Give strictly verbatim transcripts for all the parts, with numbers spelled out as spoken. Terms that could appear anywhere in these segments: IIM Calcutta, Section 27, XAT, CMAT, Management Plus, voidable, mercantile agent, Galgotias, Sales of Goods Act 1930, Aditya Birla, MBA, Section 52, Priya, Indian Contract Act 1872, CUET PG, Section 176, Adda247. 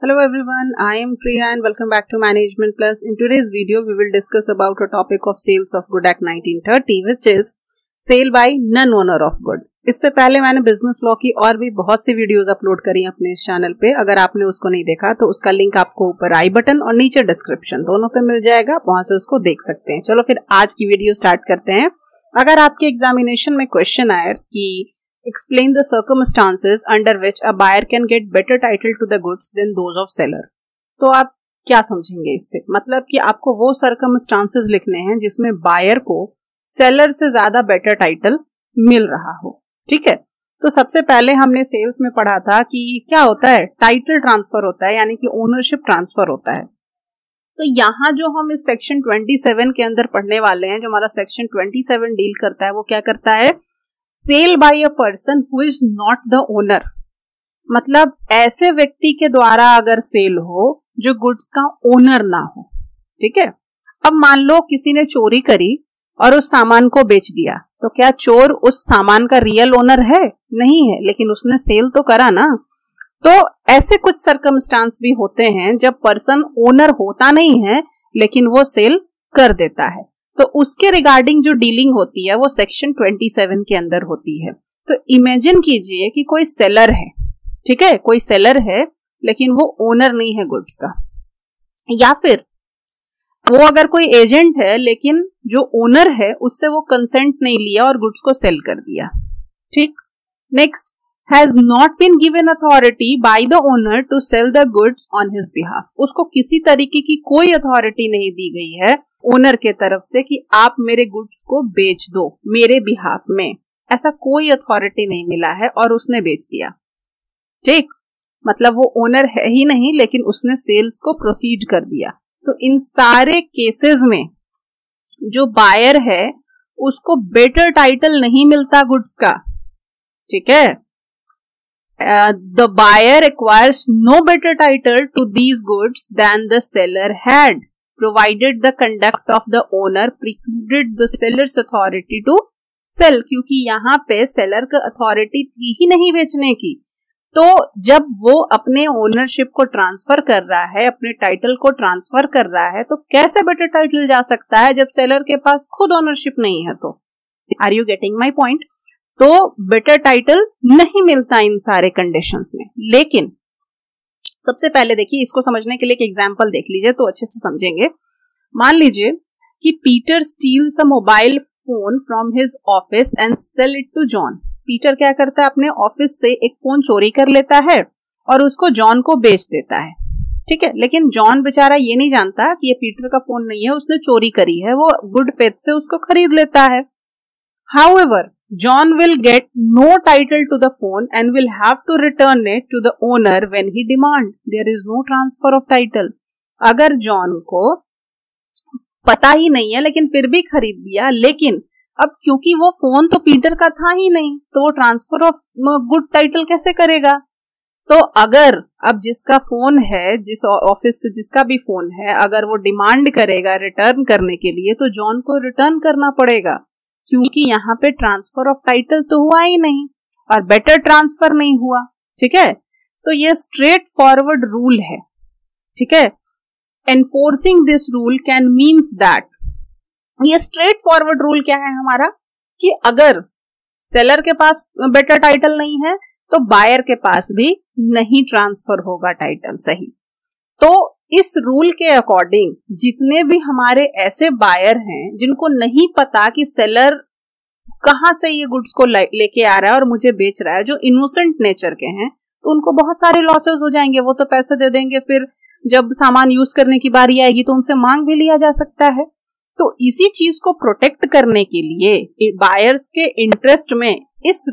Hello everyone, I am Priya and welcome back to Management Plus. In today's video, we will discuss about a topic of Sales of Goods Act nineteen thirty, which is Sale by Non-Owner of Good. इससे पहले मैंने business law की और भी बहुत सी videos upload करी अपने इस चैनल पे. अगर आपने उसको नहीं देखा तो उसका लिंक आपको ऊपर आई बटन और नीचे डिस्क्रिप्शन दोनों पे मिल जाएगा, वहां से उसको देख सकते हैं. चलो फिर आज की वीडियो स्टार्ट करते हैं. अगर आपके एग्जामिनेशन में क्वेश्चन आए कि Explain the circumstances under which a buyer can get better title to the goods than those of seller. तो आप क्या समझेंगे इससे? मतलब कि आपको वो circumstances लिखने हैं जिसमें buyer को seller से ज्यादा better title मिल रहा हो. ठीक है, तो सबसे पहले हमने sales में पढ़ा था कि क्या होता है, title transfer होता है, यानी कि ownership transfer होता है. तो यहाँ जो हम इस section twenty-seven के अंदर पढ़ने वाले हैं, जो हमारा section twenty-seven डील करता है, वो क्या करता है? Cell by a person who is not the owner. मतलब ऐसे व्यक्ति के द्वारा अगर सेल हो जो गुड्स का ओनर ना हो. ठीक है, अब मान लो किसी ने चोरी करी और उस सामान को बेच दिया, तो क्या चोर उस सामान का रियल ओनर है? नहीं है, लेकिन उसने सेल तो करा ना. तो ऐसे कुछ सर्कमस्टांस भी होते हैं जब पर्सन ओनर होता नहीं है लेकिन वो सेल कर देता है, तो उसके रिगार्डिंग जो डीलिंग होती है वो सेक्शन सत्ताईस के अंदर होती है. तो इमेजिन कीजिए कि कोई सेलर है, ठीक है, कोई सेलर है लेकिन वो ओनर नहीं है गुड्स का, या फिर वो अगर कोई एजेंट है लेकिन जो ओनर है उससे वो कंसेंट नहीं लिया और गुड्स को सेल कर दिया. ठीक, next, has not been given authority by the owner to sell the goods on his behalf. उसको किसी तरीके की कोई अथॉरिटी नहीं दी गई है ओनर के तरफ से कि आप मेरे गुड्स को बेच दो मेरे बिहाफ में, ऐसा कोई अथॉरिटी नहीं मिला है और उसने बेच दिया. ठीक, मतलब वो ओनर है ही नहीं लेकिन उसने सेल्स को प्रोसीड कर दिया. तो इन सारे केसेस में जो बायर है उसको बेटर टाइटल नहीं मिलता गुड्स का. ठीक है, the buyer acquires no better title to these goods than the seller had, provided the conduct of the owner precluded the seller's authority to sell. क्योंकि यहाँ पे सेलर का अथॉरिटी थी ही नहीं बेचने की, तो जब वो अपने ओनरशिप को ट्रांसफर कर रहा है, अपने टाइटल को ट्रांसफर कर रहा है, तो कैसे बेटर टाइटल जा सकता है जब सेलर के पास खुद ओनरशिप नहीं है? तो are you getting my point? तो बेटर टाइटल नहीं मिलता इन सारे कंडीशंस में. लेकिन सबसे पहले देखिए, इसको समझने के लिए एक एग्जाम्पल देख लीजिए तो अच्छे से समझेंगे. मान लीजिए कि Peter steals a mobile phone from his office and sell it to John. Peter क्या करता है, अपने ऑफिस से एक फोन चोरी कर लेता है और उसको जॉन को बेच देता है. ठीक है, लेकिन जॉन बेचारा ये नहीं जानता कि ये पीटर का फोन नहीं है, उसने चोरी करी है, वो गुड फेथ से उसको खरीद लेता है. However John will get no title to the phone and will have to return it to the owner when he demand. There is no transfer of title. अगर जॉन को पता ही नहीं है लेकिन फिर भी खरीद दिया, लेकिन अब क्योंकि वो फोन तो पीटर का था ही नहीं, तो वो ट्रांसफर ऑफ गुड टाइटल कैसे करेगा? तो अगर अब जिसका फोन है, जिस ऑफिस से जिसका भी फोन है, अगर वो डिमांड करेगा रिटर्न करने के लिए तो जॉन को रिटर्न करना पड़ेगा, क्योंकि यहाँ पे ट्रांसफर ऑफ टाइटल तो हुआ ही नहीं और बेटर ट्रांसफर नहीं हुआ. ठीक है, तो ये स्ट्रेट फॉरवर्ड रूल है. ठीक है, enforcing this rule can means that. ये स्ट्रेट फॉरवर्ड रूल क्या है हमारा, कि अगर सेलर के पास बेटर टाइटल नहीं है तो बायर के पास भी नहीं ट्रांसफर होगा टाइटल. सही, तो इस रूल के अकॉर्डिंग जितने भी हमारे ऐसे बायर हैं जिनको नहीं पता कि सेलर कहां से ये गुड्स को लेके आ रहा है और मुझे बेच रहा है, जो इनोसेंट नेचर के हैं, तो उनको बहुत सारे लॉसेस हो जाएंगे. वो तो पैसे दे देंगे, फिर जब सामान यूज करने की बारी आएगी तो उनसे मांग भी लिया जा सकता है. तो इसी चीज को प्रोटेक्ट करने के लिए बायर्स के इंटरेस्ट में इस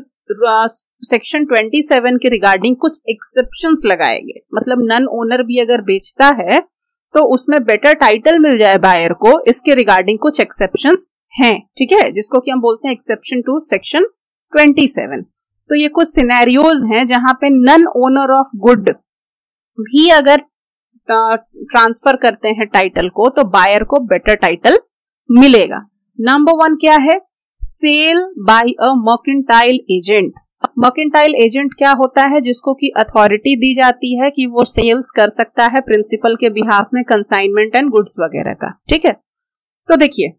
सेक्शन सत्ताईस के रिगार्डिंग कुछ एक्सेप्शंस लगाए गए. मतलब नॉन ओनर भी अगर बेचता है तो उसमें बेटर टाइटल मिल जाए बायर को, इसके रिगार्डिंग कुछ एक्सेप्शंस हैं. ठीक है, जिसको कि हम बोलते हैं एक्सेप्शन टू सेक्शन सत्ताईस. तो ये कुछ सिनेरियोज हैं जहां पे नॉन ओनर ऑफ गुड भी अगर ट्रांसफर करते हैं टाइटल को तो बायर को बेटर टाइटल मिलेगा. नंबर वन क्या है, cell by a mercantile agent. Mercantile agent क्या होता है, जिसको की अथॉरिटी दी जाती है कि वो सेल्स कर सकता है प्रिंसिपल के बिहाफ में कंसाइनमेंट एंड गुड्स वगैरह का। ठीक है, तो देखिए,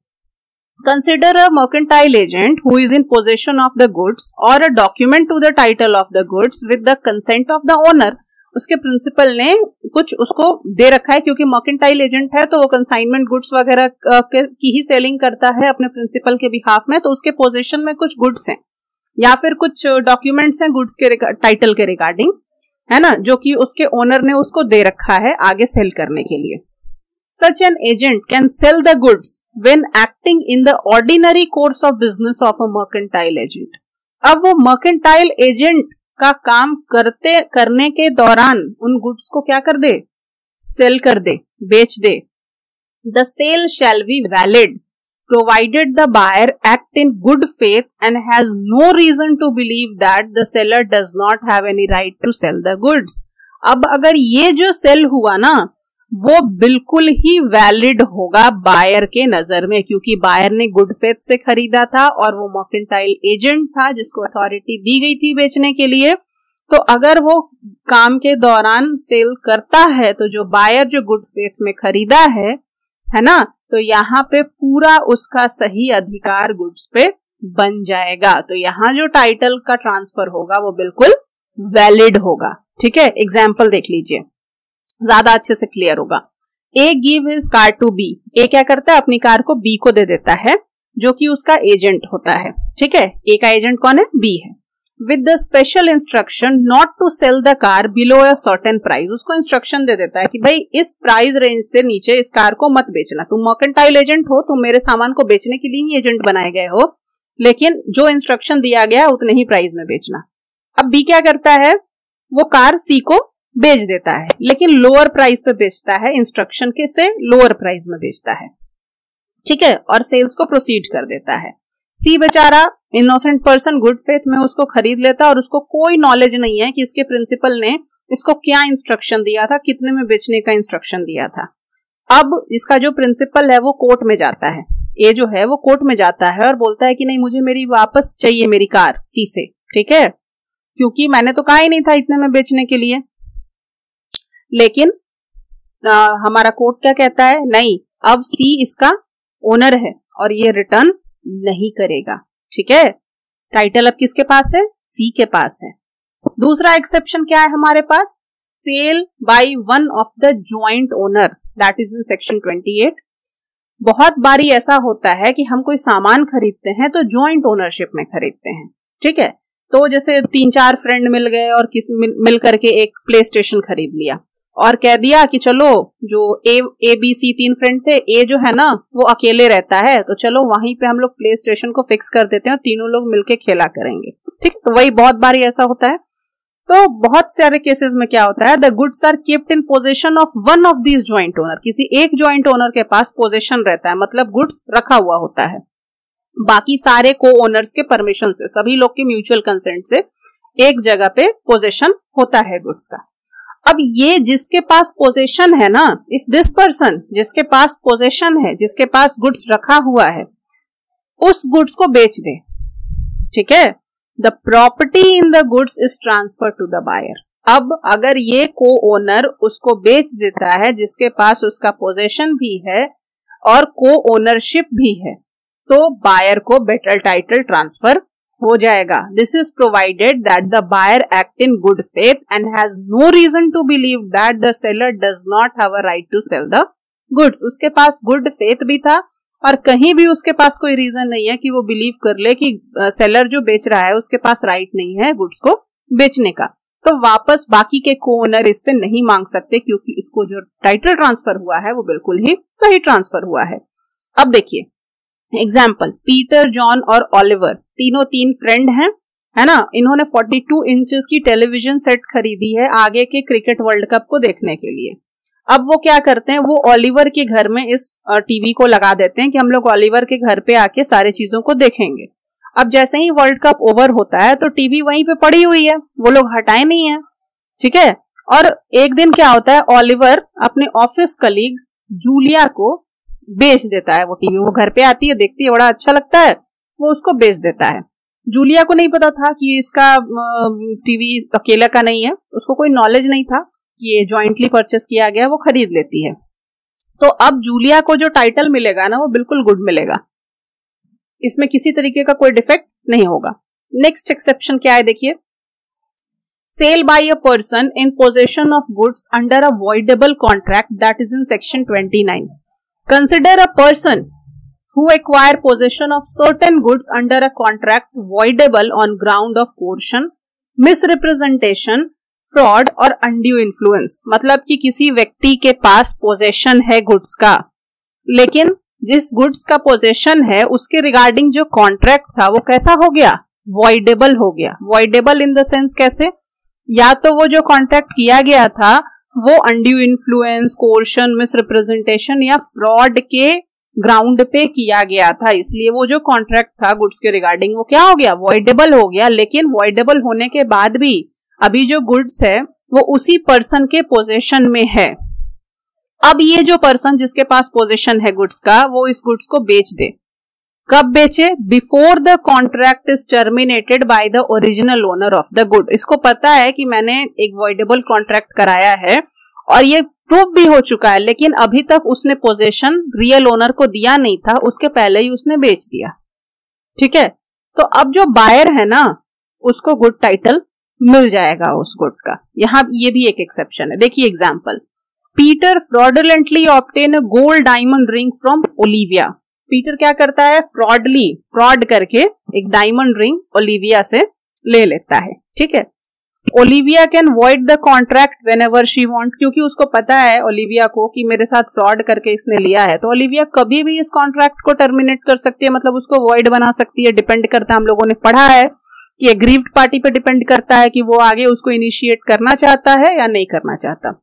Consider a mercantile agent who is in possession of the goods or a document to the title of the goods with the consent of the owner। उसके principal ने कुछ उसको दे रखा है, क्योंकि mercantile agent है तो वो consignment goods वगैरह की ही सेलिंग करता है अपने प्रिंसिपल के बिहाफ में, तो उसके पोजेशन में कुछ गुड्स हैं या फिर कुछ डॉक्यूमेंट्स हैं गुड्स के टाइटल के रिगार्डिंग, है ना, जो कि उसके ओनर ने उसको दे रखा है आगे सेल करने के लिए। Such an agent can sell the goods when acting in the ordinary course of business of a mercantile agent। अब वो mercantile agent का काम करते करने के दौरान उन goods को क्या कर दे, sell कर दे, बेच दे। The sale shall be valid provided the buyer act in good faith and has no reason to believe that the seller does not have any right to sell the goods। अब अगर ये जो sell हुआ ना, वो बिल्कुल ही valid होगा buyer के नजर में, क्योंकि बायर ने गुड फेथ से खरीदा था और वो मर्केंटाइल एजेंट था जिसको अथॉरिटी दी गई थी बेचने के लिए। तो अगर वो काम के दौरान सेल करता है तो जो बायर जो गुड फेथ में खरीदा है, है ना, तो यहाँ पे पूरा उसका सही अधिकार गुड्स पे बन जाएगा। तो यहाँ जो टाइटल का ट्रांसफर होगा वो बिल्कुल वैलिड होगा। ठीक है, एग्जाम्पल देख लीजिए, ज्यादा अच्छे से क्लियर होगा। A give his car to B. A क्या करता है, अपनी कार को बी को दे देता है जो कि उसका एजेंट होता है। ठीक है, ए का एजेंट कौन है, बी है। With the special instruction not to sell the car below a certain price. उसको इंस्ट्रक्शन दे देता है कि भाई इस प्राइस रेंज से नीचे इस कार को मत बेचना। तुम मर्केंटाइल एजेंट हो, तुम मेरे सामान को बेचने के लिए ही एजेंट बनाए गए हो, लेकिन जो इंस्ट्रक्शन दिया गया है उतने ही प्राइस में बेचना। अब बी क्या करता है, वो कार सी को बेच देता है, लेकिन लोअर प्राइस पे बेचता है, इंस्ट्रक्शन के से लोअर प्राइस में बेचता है। ठीक है, और सेल्स को प्रोसीड कर देता है। सी बेचारा इनोसेंट पर्सन गुड फेथ में उसको खरीद लेता है और उसको कोई नॉलेज नहीं है कि इसके प्रिंसिपल ने इसको क्या इंस्ट्रक्शन दिया था, कितने में बेचने का इंस्ट्रक्शन दिया था। अब इसका जो प्रिंसिपल है वो कोर्ट में जाता है, ये जो है वो कोर्ट में जाता है और बोलता है कि नहीं, मुझे मेरी वापस चाहिए मेरी कार सी से। ठीक है, क्योंकि मैंने तो कहा ही नहीं था इतने में बेचने के लिए। लेकिन आ, हमारा कोर्ट क्या कहता है, नहीं, अब सी इसका ओनर है और ये रिटर्न नहीं करेगा। ठीक है, टाइटल अब किसके पास है, सी के पास है। दूसरा एक्सेप्शन क्या है हमारे पास, sale by one of the joint owner, that is in section twenty eight. बहुत बारी ऐसा होता है कि हम कोई सामान खरीदते हैं तो ज्वाइंट ओनरशिप में खरीदते हैं। ठीक है, तो जैसे तीन चार फ्रेंड मिल गए और किस मिल, मिल करके एक प्ले स्टेशन खरीद लिया और कह दिया कि चलो, जो ए ए बी सी तीन फ्रेंड थे, ए जो है ना वो अकेले रहता है, तो चलो वहीं पे हम लोग प्ले स्टेशन को फिक्स कर देते हैं और तीनों लोग मिलके खेला करेंगे। ठीक, तो वही बहुत बार ऐसा होता है। तो बहुत सारे केसेस में क्या होता है, the goods are kept in possession of one of these joint owner. किसी एक ज्वाइंट ओनर के पास पोजेशन रहता है, मतलब गुड्स रखा हुआ होता है, बाकी सारे को ओनर्स के परमिशन से, सभी लोग के म्यूचुअल कंसेंट से एक जगह पे पोजेशन होता है गुड्स का। अब ये जिसके पास पोजेशन है ना, इफ दिस पर्सन जिसके पास पोजेशन है, जिसके पास गुड्स रखा हुआ है, उस गुड्स को बेच दे। ठीक है, the property in the goods is transfer to the buyer. अब अगर ये को ओनर उसको बेच देता है जिसके पास उसका पोजेशन भी है और को ओनरशिप भी है, तो बायर को बेटर टाइटल ट्रांसफर हो जाएगा। This is provided that the buyer act in good faith and has no reason to believe that the seller does not have a right to sell the goods. उसके पास good faith भी था और कहीं भी उसके पास कोई रीजन नहीं है कि वो बिलीव कर ले कि सेलर जो बेच रहा है उसके पास राइट नहीं है गुड्स को बेचने का। तो वापस बाकी के को ओनर इससे नहीं मांग सकते, क्योंकि इसको जो टाइटल ट्रांसफर हुआ है वो बिल्कुल ही सही ट्रांसफर हुआ है। अब देखिए एग्जाम्पल, पीटर, जॉन और ओलिवर तीनों तीन फ्रेंड हैं, है ना, इन्होंने बयालीस इंचेस की टेलीविजन सेट खरीदी है आगे के क्रिकेट वर्ल्ड कप को देखने के लिए। अब वो क्या करते हैं, वो ओलिवर के घर में इस टीवी को लगा देते हैं कि हम लोग ओलिवर के घर पे आके सारे चीजों को देखेंगे। अब जैसे ही वर्ल्ड कप ओवर होता है तो टीवी वहीं पे पड़ी हुई है, वो लोग हटाए नहीं है। ठीक है, और एक दिन क्या होता है, ओलिवर अपने ऑफिस कलीग जूलिया को बेच देता है वो टीवी। वो घर पे आती है, देखती है, बड़ा अच्छा लगता है, वो उसको बेच देता है। जूलिया को नहीं पता था कि इसका टीवी अकेला का नहीं है, उसको कोई नॉलेज नहीं था कि ये ज्वाइंटली परचेस किया गया, वो खरीद लेती है। तो अब जूलिया को जो टाइटल मिलेगा ना, वो बिल्कुल गुड मिलेगा, इसमें किसी तरीके का कोई डिफेक्ट नहीं होगा। नेक्स्ट एक्सेप्शन क्या है देखिए, sale by a person in possession of goods under a voidable contract that is in section twenty-nine. Consider a person who acquire possession of certain goods under a contract voidable on ground of coercion, misrepresentation, fraud or undue influence. मतलब कि किसी व्यक्ति के पास possession है goods का, लेकिन जिस goods का पोजेशन है उसके रिगार्डिंग जो कॉन्ट्रैक्ट था वो कैसा हो गया, voidable हो गया। voidable इन द सेंस कैसे, या तो वो जो कॉन्ट्रैक्ट किया गया था वो अनड्यू इन्फ्लुएंस, कोर्शन, मिसरिप्रेजेंटेशन या फ्रॉड के ग्राउंड पे किया गया था, इसलिए वो जो कॉन्ट्रैक्ट था गुड्स के रिगार्डिंग वो क्या हो गया, वॉइडेबल हो गया। लेकिन वॉइडेबल होने के बाद भी अभी जो गुड्स है वो उसी पर्सन के पोजेशन में है। अब ये जो पर्सन जिसके पास पोजेशन है गुड्स का, वो इस गुड्स को बेच दे। कब बेचे, before the contract is terminated by the original owner of the good. इसको पता है कि मैंने एक वॉइडेबल कॉन्ट्रैक्ट कराया है और ये प्रूफ भी हो चुका है, लेकिन अभी तक उसने पोजेशन रियल ओनर को दिया नहीं था, उसके पहले ही उसने बेच दिया। ठीक है, तो अब जो बायर है ना उसको गुड टाइटल मिल जाएगा उस गुड का। यहाँ ये भी एक एक्सेप्शन है, देखिए example, Peter fraudulently obtain a gold diamond ring from Olivia. Peter क्या करता है, फ्रॉडली, फ्रॉड करके एक डायमंड रिंग ओलिविया से ले लेता है। ठीक है, Olivia can void the contract whenever she want, क्योंकि उसको पता है ओलिविया को कि मेरे साथ फ्रॉड करके इसने लिया है, तो ओलिविया कभी भी इस कॉन्ट्रैक्ट को टर्मिनेट कर सकती है, मतलब उसको वॉइड बना सकती है। डिपेंड करता है, हम लोगों ने पढ़ा है कि एग्रीव्ड पार्टी पे डिपेंड करता है कि वो आगे उसको इनिशिएट करना चाहता है या नहीं करना चाहता।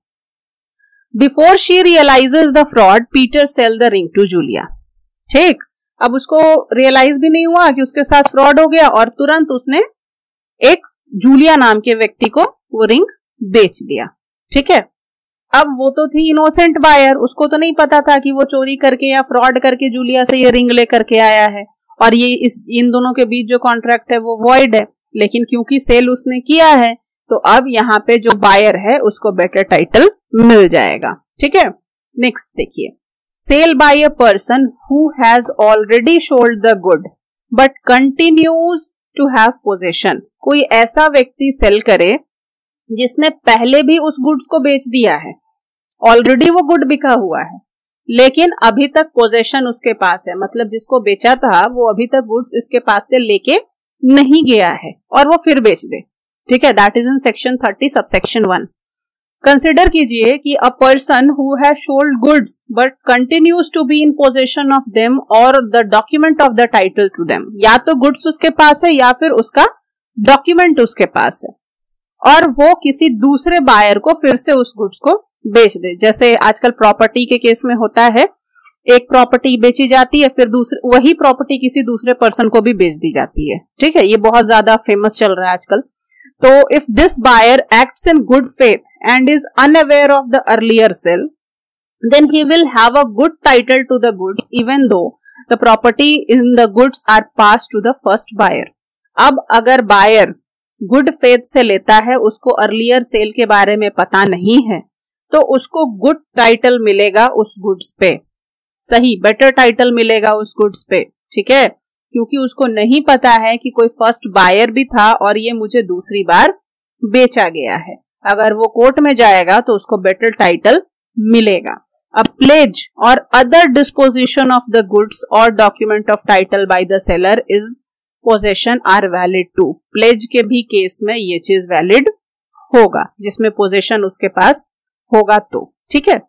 Before she realises the fraud, Peter sell the ring to Julia. ठीक, अब उसको रियलाइज भी नहीं हुआ कि उसके साथ फ्रॉड हो गया और तुरंत उसने एक जूलिया नाम के व्यक्ति को वो रिंग बेच दिया। ठीक है, अब वो तो थी इनोसेंट बायर, उसको तो नहीं पता था कि वो चोरी करके या फ्रॉड करके जूलिया से ये रिंग लेकर के आया है और ये इस इन दोनों के बीच जो कॉन्ट्रैक्ट है वो वॉइड है, लेकिन क्योंकि सेल उसने किया है तो अब यहाँ पे जो बायर है उसको बेटर टाइटल मिल जाएगा। ठीक है, नेक्स्ट देखिए, Sale by a person who has already sold the good but continues to have possession. कोई ऐसा व्यक्ति सेल करे जिसने पहले भी उस गुड्स को बेच दिया है, ऑलरेडी वो गुड बिका हुआ है लेकिन अभी तक पोजेशन उसके पास है, मतलब जिसको बेचा था वो अभी तक गुड्स इसके पास से लेके नहीं गया है और वो फिर बेच दे। ठीक है, that is in section thirty subsection one. Consider कीजिए कि a person who has sold goods but continues to be in possession of them और the document of the title to them, या तो गुड्स उसके पास है या फिर उसका डॉक्यूमेंट उसके पास है और वो किसी दूसरे बायर को फिर से उस गुड्स को बेच दे। जैसे आजकल प्रॉपर्टी के केस में होता है, एक प्रॉपर्टी बेची जाती है फिर दूसरे वही प्रॉपर्टी किसी दूसरे पर्सन को भी बेच दी जाती है। ठीक है, ये बहुत ज्यादा फेमस चल रहा है आजकल। तो if this buyer acts in good faith and is unaware of the earlier sale, then he will have a good title to the goods even though the property in the goods are passed to the first buyer. अब अगर buyer good faith से लेता है, उसको earlier sale के बारे में पता नहीं है, तो उसको good title मिलेगा उस goods पे, सही better title मिलेगा उस goods पे। ठीक है, क्योंकि उसको नहीं पता है कि कोई first buyer भी था और ये मुझे दूसरी बार बेचा गया है। अगर वो कोर्ट में जाएगा तो उसको बेटर टाइटल मिलेगा। अब प्लेज और other disposition of the goods और document of title by the seller is possession are valid too. Pledge के भी केस में ये चीज वैलिड होगा जिसमें पोजेशन उसके पास होगा तो। ठीक है,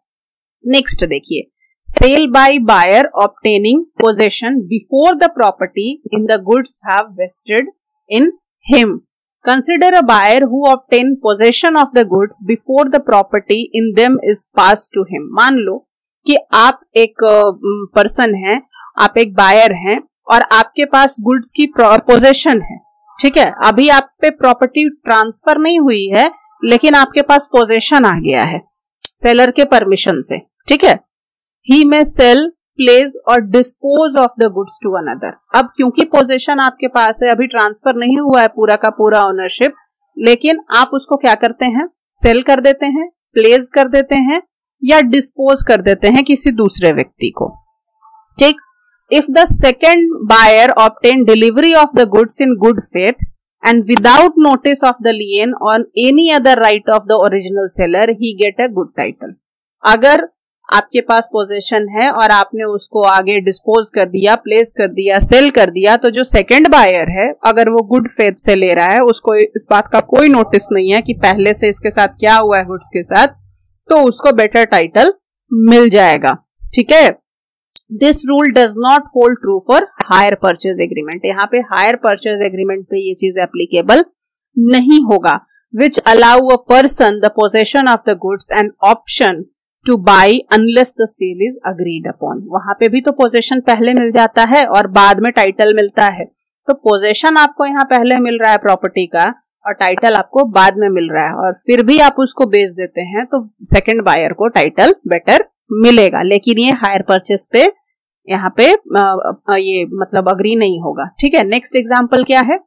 नेक्स्ट देखिए, sale by buyer obtaining possession before the property in the goods have vested in him. Consider a buyer who obtained possession of the goods before the property in them is passed to him. मान लो कि आप एक person हैं, आप एक buyer हैं और आपके पास गुड्स की पोजेशन है। ठीक है, अभी आप पे प्रॉपर्टी ट्रांसफर नहीं हुई है लेकिन आपके पास पोजेशन आ गया है सेलर के परमिशन से। ठीक है, ही मे सेल प्लेस और dispose of the goods to another. अब क्योंकि पोजीशन आपके पास है, अभी ट्रांसफर नहीं हुआ है पूरा का पूरा ओनरशिप, लेकिन आप उसको क्या करते हैं, सेल कर देते हैं, प्लेस कर देते हैं या डिस्पोज कर देते हैं किसी दूसरे व्यक्ति को। ठीक। If the second buyer obtain delivery of the goods in good faith and without notice of the lien on any other right of the original seller, he get a good title। अगर आपके पास position है और आपने उसको आगे dispose कर दिया, place कर दिया, सेल कर दिया, तो जो सेकंड बायर है अगर वो गुड फेथ से ले रहा है, उसको इस बात का कोई नोटिस नहीं है कि पहले से इसके साथ क्या हुआ है गुड्स के साथ, तो उसको बेटर टाइटल मिल जाएगा। ठीक है। This rule does not hold true for hire purchase agreement. यहाँ पे हायर परचेज एग्रीमेंट पे ये चीज एप्लीकेबल नहीं होगा। Which allow a person the possession of the goods and option to buy unless the sale is agreed upon. वहां पे भी तो पोजेशन पहले मिल जाता है और बाद में टाइटल मिलता है, तो पोजेशन आपको यहाँ पहले मिल रहा है प्रॉपर्टी का और टाइटल आपको बाद में मिल रहा है, और फिर भी आप उसको बेच देते हैं, तो सेकेंड बायर को टाइटल बेटर मिलेगा। लेकिन ये हायर परचेज पे यहाँ पे आ, ये मतलब अग्री नहीं होगा। ठीक है। नेक्स्ट एग्जांपल क्या है,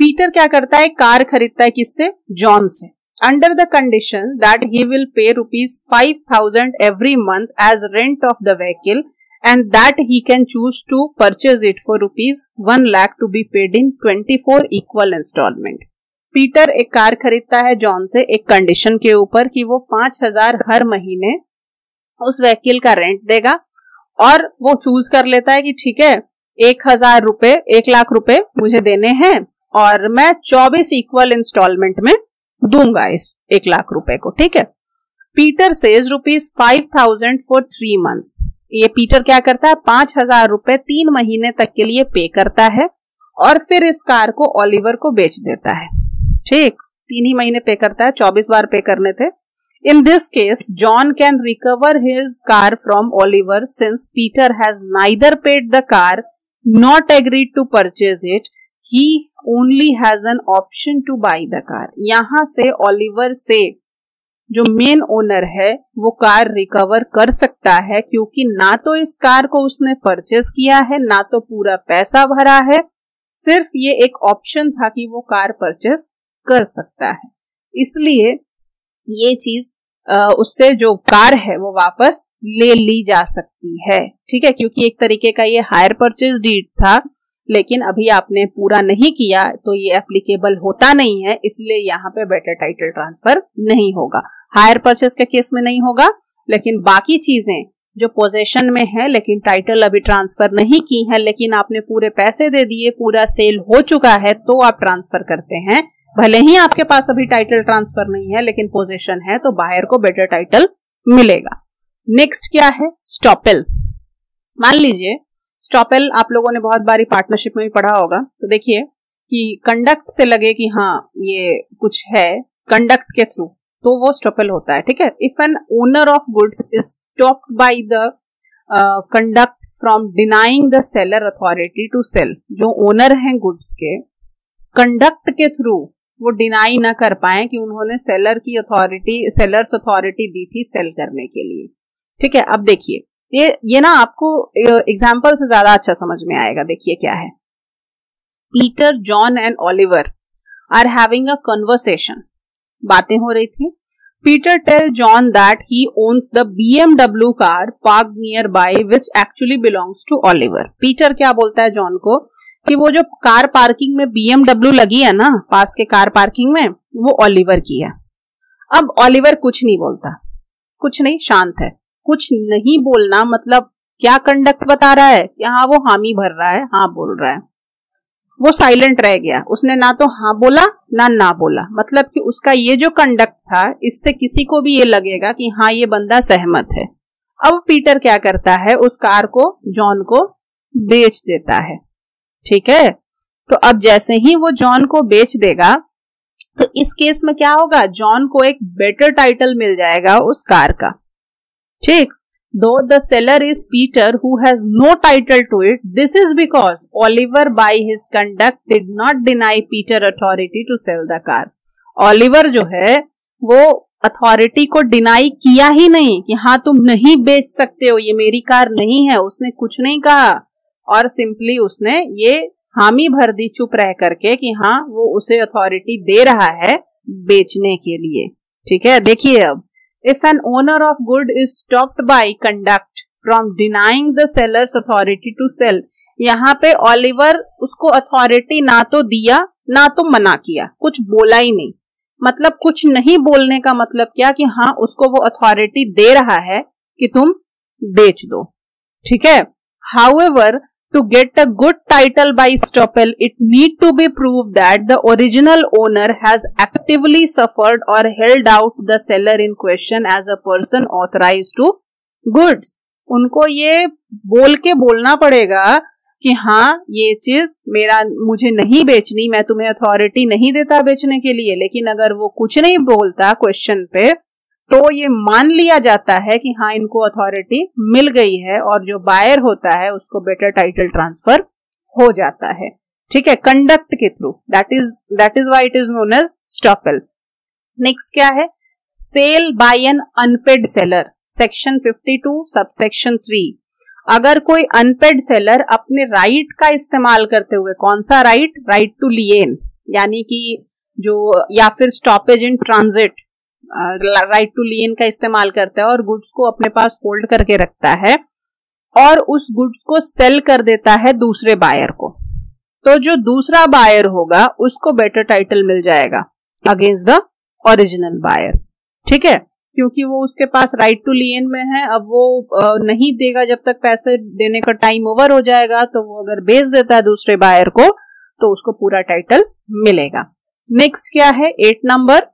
पीटर क्या करता है, कार खरीदता है किससे, जॉन से। Under the condition that he will pay rupees five thousand every month as rent of the vehicle and that he can choose to purchase it for rupees one lakh to be paid in twenty four equal instalment. Peter एक car खरीदता है John से एक condition के ऊपर कि वो पांच हजार हर महीने उस व्हीकल का रेंट देगा, और वो चूज कर लेता है कि ठीक है एक हजार रुपए एक लाख रुपए मुझे देने हैं और मैं चौबीस इक्वल इंस्टॉलमेंट में दूंगा इस एक लाख रुपए को। ठीक है। Peter says rupees five thousand for three months. ये पीटर क्या करता है, पांच हजार रुपए तीन महीने तक के लिए पे करता है और फिर इस कार को ओलिवर को बेच देता है। ठीक, तीन ही महीने पे करता है, चौबीस बार पे करने थे। In this case, John can recover his car from Oliver since Peter has neither paid the car, not agreed to purchase it. He only has an option to buy the car. यहाँ से Oliver से जो main owner है वो car recover कर सकता है, क्योंकि ना तो इस कार को उसने परचेज किया है, ना तो पूरा पैसा भरा है, सिर्फ ये एक ऑप्शन था कि वो कार परचेज कर सकता है, इसलिए ये चीज उससे जो कार है वो वापस ले ली जा सकती है। ठीक है, क्योंकि एक तरीके का ये हायर परचेज डीड था, लेकिन अभी आपने पूरा नहीं किया तो ये एप्लीकेबल होता नहीं है, इसलिए यहाँ पे बेटर टाइटल ट्रांसफर नहीं होगा, हायर परचेज के केस में नहीं होगा। लेकिन बाकी चीजें जो पोजेशन में है लेकिन टाइटल अभी ट्रांसफर नहीं की है, लेकिन आपने पूरे पैसे दे दिए, पूरा सेल हो चुका है, तो आप ट्रांसफर करते हैं, भले ही आपके पास अभी टाइटल ट्रांसफर नहीं है लेकिन पोजीशन है, तो बायर को बेटर टाइटल मिलेगा। नेक्स्ट क्या है, स्टॉपेल। मान लीजिए स्टॉपेल आप लोगों ने बहुत बारी पार्टनरशिप में भी पढ़ा होगा, तो देखिए कि कंडक्ट से लगे कि हाँ ये कुछ है कंडक्ट के थ्रू, तो वो स्टॉपेल होता है। ठीक है। If an owner of goods is stopped by the conduct from denying the seller authority to sell, जो ओनर है गुड्स के कंडक्ट के थ्रू वो डिनाई ना कर पाए कि उन्होंने सेलर की अथॉरिटी सेलर्स अथॉरिटी दी थी सेल करने के लिए। ठीक है। अब देखिए ये ये ना आपको एग्जाम्पल से ज्यादा अच्छा समझ में आएगा। देखिए क्या है, Peter, John and Oliver are having a conversation, बातें हो रही थी। Peter tell John that he owns the BMW car park nearby which actually belongs to Oliver. Peter क्या बोलता है जॉन को कि वो जो कार पार्किंग में बीएमडब्ल्यू लगी है ना पास के कार पार्किंग में, वो ओलिवर की है। अब ओलिवर कुछ नहीं बोलता, कुछ नहीं, शांत है। कुछ नहीं बोलना मतलब क्या कंडक्ट बता रहा है कि हाँ वो हामी भर रहा है, हाँ बोल रहा है। वो साइलेंट रह गया, उसने ना तो हाँ बोला ना ना बोला, मतलब कि उसका ये जो कंडक्ट था इससे किसी को भी ये लगेगा कि हाँ ये बंदा सहमत है। अब पीटर क्या करता है, उस कार को जॉन को बेच देता है। ठीक है। तो अब जैसे ही वो जॉन को बेच देगा तो इस केस में क्या होगा, जॉन को एक बेटर टाइटल मिल जाएगा उस कार का। ठीक। Though the seller is Peter who has no title to it, this is because Oliver by his conduct did not deny Peter authority to sell the car. Oliver जो है वो authority को deny किया ही नहीं कि हाँ तुम नहीं बेच सकते हो, ये मेरी कार नहीं है, उसने कुछ नहीं कहा और सिंपली उसने ये हामी भर दी चुप रह करके कि हाँ वो उसे अथॉरिटी दे रहा है बेचने के लिए। ठीक है, देखिए अब, if an owner of good is stopped by conduct from denying the seller's authority to sell, यहाँ पे ऑलिवर उसको अथॉरिटी ना तो दिया ना तो मना किया, कुछ बोला ही नहीं। मतलब कुछ नहीं बोलने का मतलब क्या कि हाँ उसको वो अथॉरिटी दे रहा है कि तुम बेच दो। ठीक है, however to get a good title by estoppel it need to be proved that the original owner has actively suffered और held out the seller in question as a person authorised to goods. उनको ये बोल के बोलना पड़ेगा कि हाँ ये चीज मेरा मुझे नहीं बेचनी, मैं तुम्हें अथॉरिटी नहीं देता बेचने के लिए। लेकिन अगर वो कुछ नहीं बोलता क्वेश्चन पे तो ये मान लिया जाता है कि हाँ इनको अथॉरिटी मिल गई है और जो बायर होता है उसको बेटर टाइटल ट्रांसफर हो जाता है। ठीक है, कंडक्ट के through, that is that is why it is known as estoppel. Next क्या है, cell by an unpaid seller, section fifty two subsection three. अगर कोई अनपेड सेलर अपने राइट का इस्तेमाल करते हुए, कौन सा राइट, राइट टू लियन, यानी कि जो, या फिर stoppage in transit, right to lien का इस्तेमाल करता है और गुड्स को अपने पास होल्ड करके रखता है और उस गुड्स को सेल कर देता है दूसरे बायर को, तो जो दूसरा बायर होगा उसको बेटर टाइटल मिल जाएगा अगेंस्ट द ओरिजिनल बायर। ठीक है, क्योंकि वो उसके पास राइट टू लियन में है, अब वो नहीं देगा जब तक पैसे देने का टाइम ओवर हो जाएगा, तो वो अगर बेच देता है दूसरे बायर को तो उसको पूरा टाइटल मिलेगा। नेक्स्ट क्या है, eight number,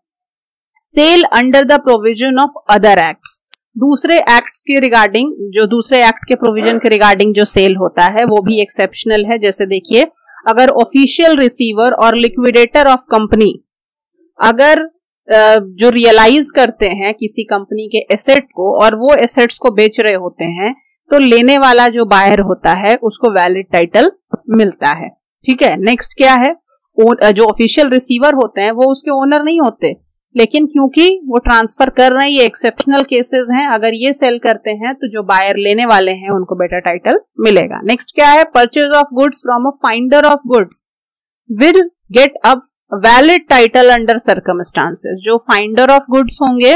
sale under the provision of other acts, दूसरे एक्ट्स के रिगार्डिंग, जो दूसरे एक्ट के प्रोविजन के रिगार्डिंग जो सेल होता है वो भी एक्सेप्शनल है। जैसे देखिए, अगर ऑफिशियल रिसीवर और लिक्विडेटर ऑफ कंपनी अगर जो रियलाइज करते हैं किसी कंपनी के एसेट को और वो एसेट्स को बेच रहे होते हैं तो लेने वाला जो बायर होता है उसको वैलिड टाइटल मिलता है। ठीक है, नेक्स्ट क्या है, जो ऑफिशियल रिसीवर होते हैं वो उसके ओनर नहीं होते, लेकिन क्योंकि वो ट्रांसफर कर रहे हैं, ये एक्सेप्शनल केसेस हैं, अगर ये सेल करते हैं तो जो बायर लेने वाले हैं उनको बेटर टाइटल मिलेगा। नेक्स्ट क्या है, purchase of goods from a finder of goods will get up valid title under circumstances. जो फाइंडर ऑफ गुड्स होंगे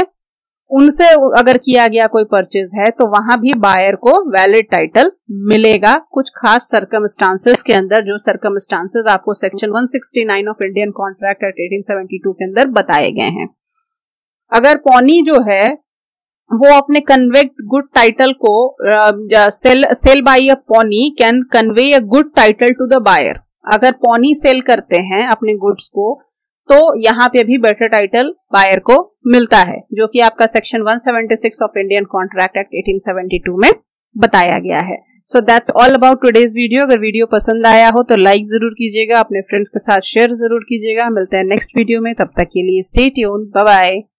उनसे अगर किया गया कोई परचेज है तो वहां भी बायर को वैलिड टाइटल मिलेगा, कुछ खास सर्कमस्टांसेस के अंदर, जो सर्कमस्टांसेस आपको section one sixty nine of Indian contract act eighteen seventy two के अंदर बताए गए हैं। अगर पॉनी जो है वो अपने कन्वेक्ट गुड टाइटल को sale sale by a pawnee can convey a good title to the buyer, अगर पॉनी सेल करते हैं अपने गुड्स को तो यहाँ पे भी बेटर टाइटल बायर को मिलता है, जो कि आपका section one seventy six of Indian contract act eighteen seventy two में बताया गया है। So that's all about today's video. अगर वीडियो पसंद आया हो तो लाइक जरूर कीजिएगा, अपने फ्रेंड्स के साथ शेयर जरूर कीजिएगा। मिलते हैं नेक्स्ट वीडियो में, तब तक के लिए स्टे ट्यून, बाय बाय।